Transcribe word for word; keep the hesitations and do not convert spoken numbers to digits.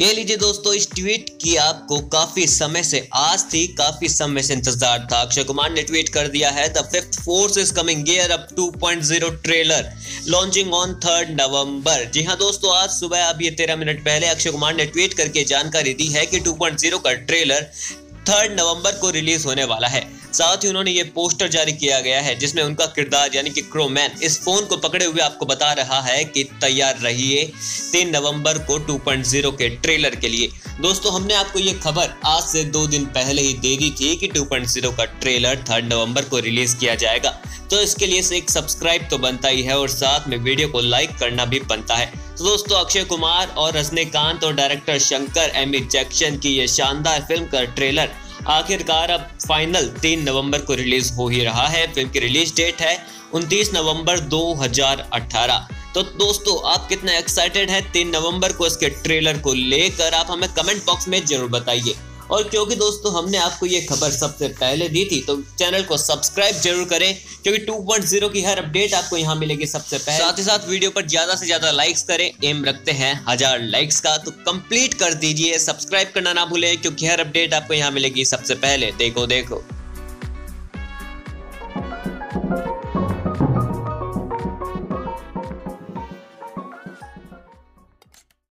ये लीजिए दोस्तों, इस ट्वीट की आपको काफी समय से आस थी, काफी समय से इंतजार था। अक्षय कुमार ने ट्वीट कर दिया है, the fifth force is coming gear up two point zero trailer launching on third November. जी हाँ दोस्तों, आज सुबह अब ये तेरह मिनट पहले अक्षय कुमार ने ट्वीट करके जानकारी दी है कि टू पॉइंट ज़ीरो का ट्रेलर थर्ड नवंबर को रिलीज होने वाला है। साथ ही उन्होंने ये पोस्टर जारी किया गया है जिसमें उनका किरदार यानी कि क्रोमैन इस फोन को पकड़े हुए आपको बता रहा है कि तैयार रहिए तीन नवंबर को टू पॉइंट ज़ीरो के ट्रेलर के लिए। दोस्तों, हमने आपको ये खबर आज से दो दिन पहले ही दे दी थी कि टू पॉइंट ज़ीरो का ट्रेलर थर्ड नवंबर को रिलीज किया जाएगा, तो इसके लिए से एक सब्सक्राइब तो बनता ही है और साथ में वीडियो को लाइक करना भी बनता है। तो दोस्तों, अक्षय कुमार और रजनीकांत और डायरेक्टर शंकर अमित जैक्सन की ये शानदार फिल्म का ट्रेलर आखिरकार अब फाइनल तीन नवंबर को रिलीज हो ही रहा है। फिल्म की रिलीज डेट है उनतीस नवंबर दो हज़ार अठारह। तो दोस्तों, आप कितना एक्साइटेड हैं तीन नवंबर को इसके ट्रेलर को लेकर, आप हमें कमेंट बॉक्स में जरूर बताइए। और क्योंकि दोस्तों हमने आपको ये खबर सबसे पहले दी थी, तो चैनल को सब्सक्राइब जरूर करें क्योंकि टू पॉइंट ज़ीरो की हर अपडेट आपको यहाँ मिलेगी सबसे पहले। साथ ही साथ वीडियो पर ज़्यादा से ज़्यादा लाइक्स करें, एम रखते हैं हज़ार लाइक्स का, तो कंप्लीट कर दीजिए। सब्सक्राइब करना ना भूलें क्योंकि हर अपडेट आपको यहाँ मिलेगी सबसे पहले। देखो देखो।